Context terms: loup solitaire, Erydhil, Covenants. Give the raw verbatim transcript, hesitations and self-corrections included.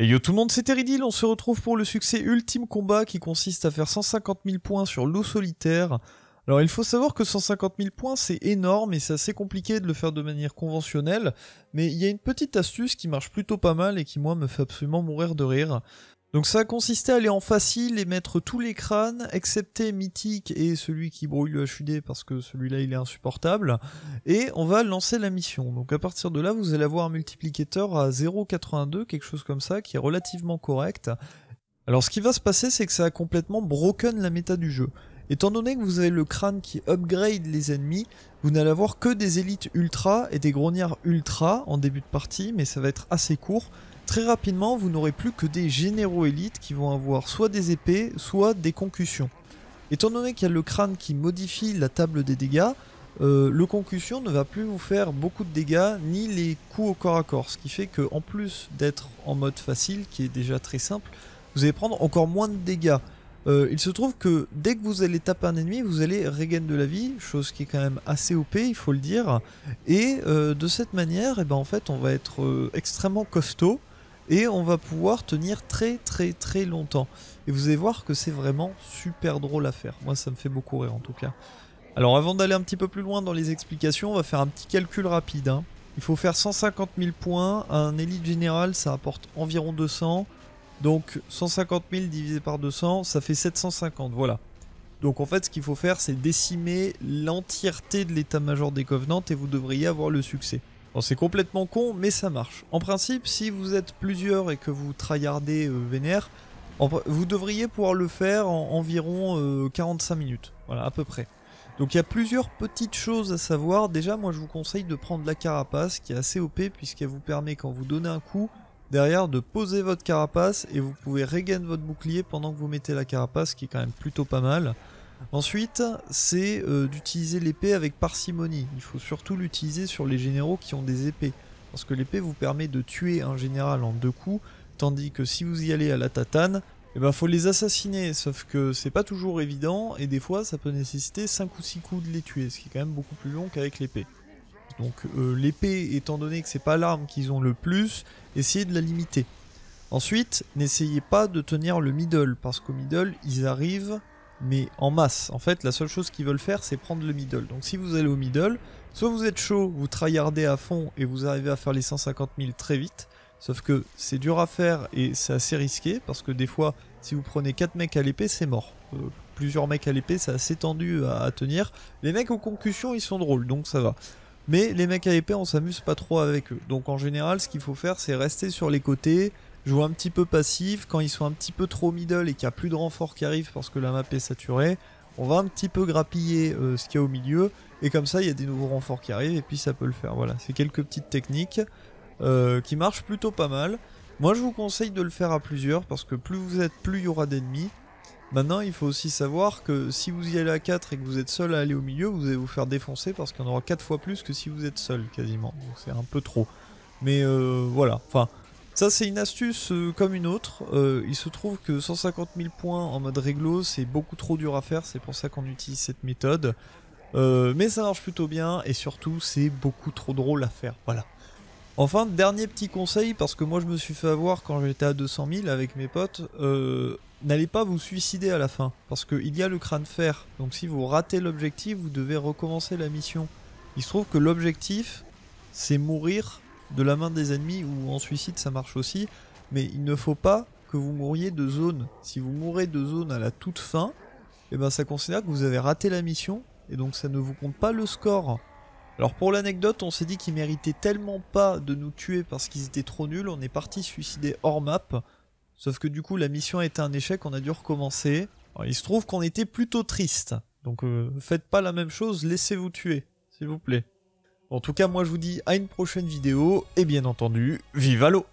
Et yo tout le monde, c'est Erydhil, on se retrouve pour le succès ultime combat qui consiste à faire cent cinquante mille points sur loup solitaire. Alors il faut savoir que cent cinquante mille points c'est énorme et c'est assez compliqué de le faire de manière conventionnelle, mais il y a une petite astuce qui marche plutôt pas mal et qui moi me fait absolument mourir de rire. Donc ça consistait à aller en facile et mettre tous les crânes, excepté mythique et celui qui brouille le H U D parce que celui-là il est insupportable, et on va lancer la mission. Donc à partir de là vous allez avoir un multiplicateur à zéro virgule quatre-vingt-deux, quelque chose comme ça, qui est relativement correct. Alors ce qui va se passer c'est que ça a complètement broken la méta du jeu. Étant donné que vous avez le crâne qui upgrade les ennemis, vous n'allez avoir que des élites ultra et des grognards ultra en début de partie, mais ça va être assez court. Très rapidement, vous n'aurez plus que des généraux élites qui vont avoir soit des épées, soit des concussions. Étant donné qu'il y a le crâne qui modifie la table des dégâts, euh, le concussion ne va plus vous faire beaucoup de dégâts, ni les coups au corps à corps. Ce qui fait que, en plus d'être en mode facile, qui est déjà très simple, vous allez prendre encore moins de dégâts. Euh, il se trouve que dès que vous allez taper un ennemi, vous allez regain de la vie, chose qui est quand même assez O P, il faut le dire. Et euh, de cette manière, eh ben, en fait, on va être euh, extrêmement costaud et on va pouvoir tenir très très très longtemps. Et vous allez voir que c'est vraiment super drôle à faire. Moi, ça me fait beaucoup rire en tout cas. Alors avant d'aller un petit peu plus loin dans les explications, on va faire un petit calcul rapide, hein. Il faut faire cent cinquante mille points, un élite général ça apporte environ deux cents. Donc cent cinquante mille divisé par deux cents, ça fait sept cent cinquante, voilà. Donc en fait, ce qu'il faut faire, c'est décimer l'entièreté de l'état-major des Covenants et vous devriez avoir le succès. Bon, c'est complètement con, mais ça marche. En principe, si vous êtes plusieurs et que vous tryhardez euh, vénère, en, vous devriez pouvoir le faire en environ euh, quarante-cinq minutes, voilà, à peu près. Donc il y a plusieurs petites choses à savoir. Déjà, moi, je vous conseille de prendre la carapace, qui est assez O P, puisqu'elle vous permet, quand vous donnez un coup, derrière de poser votre carapace et vous pouvez regain votre bouclier pendant que vous mettez la carapace, qui est quand même plutôt pas mal. Ensuite, c'est euh, d'utiliser l'épée avec parcimonie. Il faut surtout l'utiliser sur les généraux qui ont des épées, parce que l'épée vous permet de tuer un général en deux coups, tandis que si vous y allez à la tatane, eh ben, faut les assassiner, sauf que c'est pas toujours évident et des fois ça peut nécessiter cinq ou six coups de les tuer, ce qui est quand même beaucoup plus long qu'avec l'épée. Donc euh, l'épée, étant donné que c'est pas l'arme qu'ils ont le plus, essayez de la limiter. Ensuite, n'essayez pas de tenir le middle, parce qu'au middle, ils arrivent, mais en masse. En fait, la seule chose qu'ils veulent faire, c'est prendre le middle. Donc si vous allez au middle, soit vous êtes chaud, vous tryhardez à fond et vous arrivez à faire les cent cinquante mille très vite, sauf que c'est dur à faire et c'est assez risqué, parce que des fois, si vous prenez quatre mecs à l'épée, c'est mort. Euh, plusieurs mecs à l'épée, c'est assez tendu à, à tenir. Les mecs aux concussions, ils sont drôles, donc ça va. Mais les mecs à épée, on s'amuse pas trop avec eux. Donc en général, ce qu'il faut faire, c'est rester sur les côtés, jouer un petit peu passif. Quand ils sont un petit peu trop middle et qu'il n'y a plus de renfort qui arrive parce que la map est saturée, on va un petit peu grappiller euh, ce qu'il y a au milieu. Et comme ça, il y a des nouveaux renforts qui arrivent et puis ça peut le faire. Voilà, c'est quelques petites techniques euh, qui marchent plutôt pas mal. Moi, je vous conseille de le faire à plusieurs parce que plus vous êtes, plus il y aura d'ennemis. Maintenant, il faut aussi savoir que si vous y allez à quatre et que vous êtes seul à aller au milieu, vous allez vous faire défoncer parce qu'il y en aura quatre fois plus que si vous êtes seul, quasiment. Donc c'est un peu trop. Mais euh, voilà, enfin, ça c'est une astuce euh, comme une autre. Euh, il se trouve que cent cinquante mille points en mode réglo, c'est beaucoup trop dur à faire, c'est pour ça qu'on utilise cette méthode. Euh, mais ça marche plutôt bien et surtout, c'est beaucoup trop drôle à faire, voilà. Enfin, dernier petit conseil, parce que moi je me suis fait avoir quand j'étais à deux cent mille avec mes potes, euh, n'allez pas vous suicider à la fin, parce qu'il y a le crâne fer, donc si vous ratez l'objectif, vous devez recommencer la mission. Il se trouve que l'objectif, c'est mourir de la main des ennemis, ou en suicide ça marche aussi, mais il ne faut pas que vous mouriez de zone. Si vous mourrez de zone à la toute fin, eh ben ça considère que vous avez raté la mission, et donc ça ne vous compte pas le score. Alors pour l'anecdote, on s'est dit qu'ils méritaient tellement pas de nous tuer parce qu'ils étaient trop nuls, on est parti suicider hors map, sauf que du coup la mission a été un échec, on a dû recommencer. Alors, il se trouve qu'on était plutôt triste, donc euh, faites pas la même chose, laissez-vous tuer, s'il vous plaît. En tout cas moi je vous dis à une prochaine vidéo, et bien entendu, viva l'eau!